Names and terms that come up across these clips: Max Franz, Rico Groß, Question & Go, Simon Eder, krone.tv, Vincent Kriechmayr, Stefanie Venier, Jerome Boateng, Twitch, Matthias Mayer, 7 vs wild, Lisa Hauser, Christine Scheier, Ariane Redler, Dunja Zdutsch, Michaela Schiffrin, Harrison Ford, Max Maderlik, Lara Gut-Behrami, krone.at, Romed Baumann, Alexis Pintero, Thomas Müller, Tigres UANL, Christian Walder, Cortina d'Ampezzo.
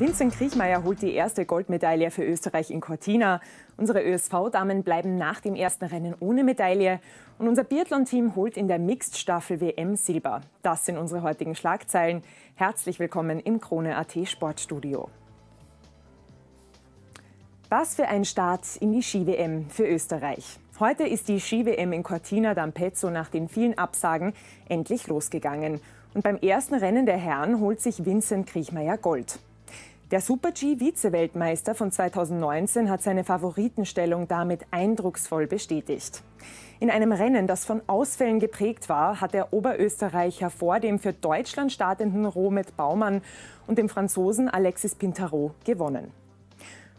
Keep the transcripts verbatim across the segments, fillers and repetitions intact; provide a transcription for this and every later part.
Vincent Kriechmayr holt die erste Goldmedaille für Österreich in Cortina. Unsere Ö S V-Damen bleiben nach dem ersten Rennen ohne Medaille. Und unser Biathlon-Team holt in der Mixed-Staffel W M Silber. Das sind unsere heutigen Schlagzeilen. Herzlich willkommen im krone punkt a t Sportstudio. Was für ein Start in die Ski-W M für Österreich. Heute ist die Ski-W M in Cortina d'Ampezzo nach den vielen Absagen endlich losgegangen. Und beim ersten Rennen der Herren holt sich Vincent Kriechmayr Gold. Der Super-G-Vize-Weltmeister von zweitausendneunzehn hat seine Favoritenstellung damit eindrucksvoll bestätigt. In einem Rennen, das von Ausfällen geprägt war, hat der Oberösterreicher vor dem für Deutschland startenden Romed Baumann und dem Franzosen Alexis Pintero gewonnen.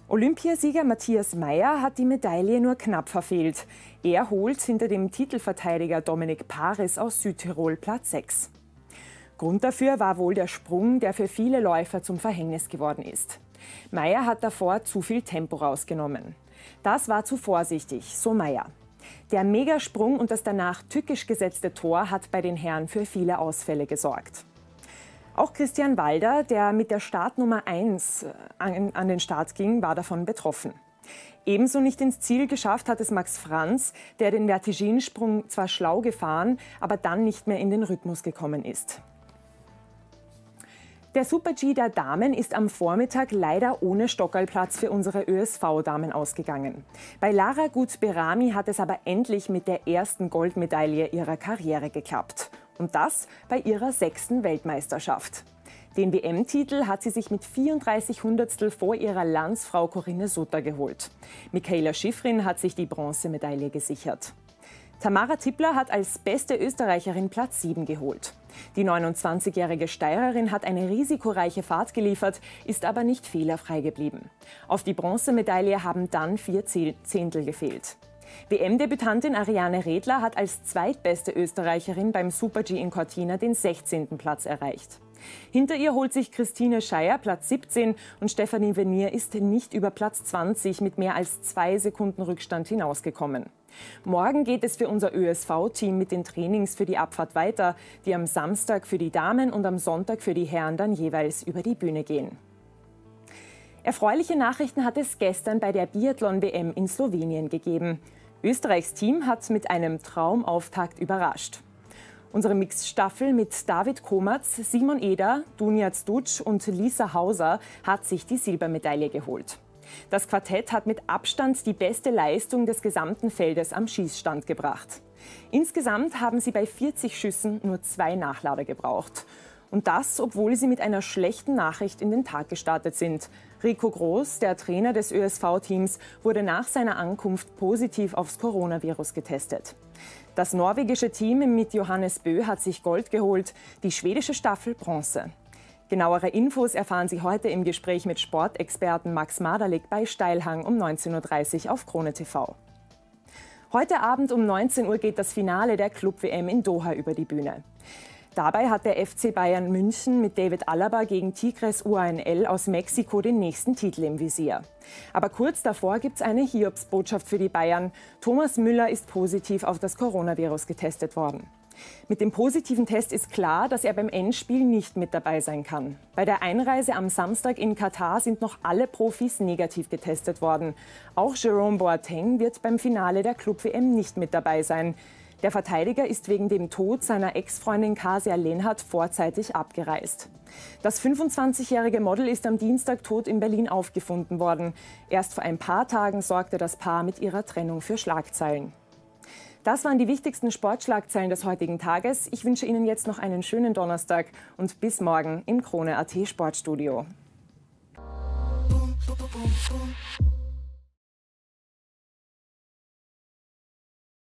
Olympiasieger Matthias Mayer hat die Medaille nur knapp verfehlt. Er holt hinter dem Titelverteidiger Dominik Paris aus Südtirol Platz sechs. Grund dafür war wohl der Sprung, der für viele Läufer zum Verhängnis geworden ist. Mayer hat davor zu viel Tempo rausgenommen. Das war zu vorsichtig, so Mayer. Der Megasprung und das danach tückisch gesetzte Tor hat bei den Herren für viele Ausfälle gesorgt. Auch Christian Walder, der mit der Startnummer eins an, an den Start ging, war davon betroffen. Ebenso nicht ins Ziel geschafft hat es Max Franz, der den Vertiginsprung zwar schlau gefahren, aber dann nicht mehr in den Rhythmus gekommen ist. Der Super-G der Damen ist am Vormittag leider ohne Stockerlplatz für unsere Ö S V-Damen ausgegangen. Bei Lara Gut-Behrami hat es aber endlich mit der ersten Goldmedaille ihrer Karriere geklappt. Und das bei ihrer sechsten Weltmeisterschaft. Den W M-Titel hat sie sich mit vierunddreißig Hundertstel vor ihrer Landsfrau Corinne Sutter geholt. Michaela Schiffrin hat sich die Bronzemedaille gesichert. Tamara Tippler hat als beste Österreicherin Platz sieben geholt. Die neunundzwanzigjährige Steirerin hat eine risikoreiche Fahrt geliefert, ist aber nicht fehlerfrei geblieben. Auf die Bronzemedaille haben dann vier Zehntel gefehlt. W M-Debütantin Ariane Redler hat als zweitbeste Österreicherin beim Super-G in Cortina den sechzehnten Platz erreicht. Hinter ihr holt sich Christine Scheier Platz siebzehn und Stefanie Venier ist nicht über Platz zwanzig mit mehr als zwei Sekunden Rückstand hinausgekommen. Morgen geht es für unser Ö S V-Team mit den Trainings für die Abfahrt weiter, die am Samstag für die Damen und am Sonntag für die Herren dann jeweils über die Bühne gehen. Erfreuliche Nachrichten hat es gestern bei der Biathlon-W M in Slowenien gegeben. Österreichs Team hat mit einem Traumauftakt überrascht. Unsere Mixstaffel mit David Komatz, Simon Eder, Dunja Zdutsch und Lisa Hauser hat sich die Silbermedaille geholt. Das Quartett hat mit Abstand die beste Leistung des gesamten Feldes am Schießstand gebracht. Insgesamt haben sie bei vierzig Schüssen nur zwei Nachlader gebraucht. Und das, obwohl sie mit einer schlechten Nachricht in den Tag gestartet sind. Rico Groß, der Trainer des Ö S V-Teams, wurde nach seiner Ankunft positiv aufs Coronavirus getestet. Das norwegische Team mit Johannes Bö hat sich Gold geholt, die schwedische Staffel Bronze. Genauere Infos erfahren Sie heute im Gespräch mit Sportexperten Max Maderlik bei Steilhang um neunzehn Uhr dreißig auf Krone T V. Heute Abend um neunzehn Uhr geht das Finale der Club-W M in Doha über die Bühne. Dabei hat der F C Bayern München mit David Alaba gegen Tigres U A N L aus Mexiko den nächsten Titel im Visier. Aber kurz davor gibt es eine Hiobsbotschaft für die Bayern. Thomas Müller ist positiv auf das Coronavirus getestet worden. Mit dem positiven Test ist klar, dass er beim Endspiel nicht mit dabei sein kann. Bei der Einreise am Samstag in Katar sind noch alle Profis negativ getestet worden. Auch Jerome Boateng wird beim Finale der Club-W M nicht mit dabei sein. Der Verteidiger ist wegen dem Tod seiner Ex-Freundin Kasia Lenhardt vorzeitig abgereist. Das fünfundzwanzigjährige Model ist am Dienstag tot in Berlin aufgefunden worden. Erst vor ein paar Tagen sorgte das Paar mit ihrer Trennung für Schlagzeilen. Das waren die wichtigsten Sportschlagzeilen des heutigen Tages. Ich wünsche Ihnen jetzt noch einen schönen Donnerstag und bis morgen im krone punkt a t Sportstudio.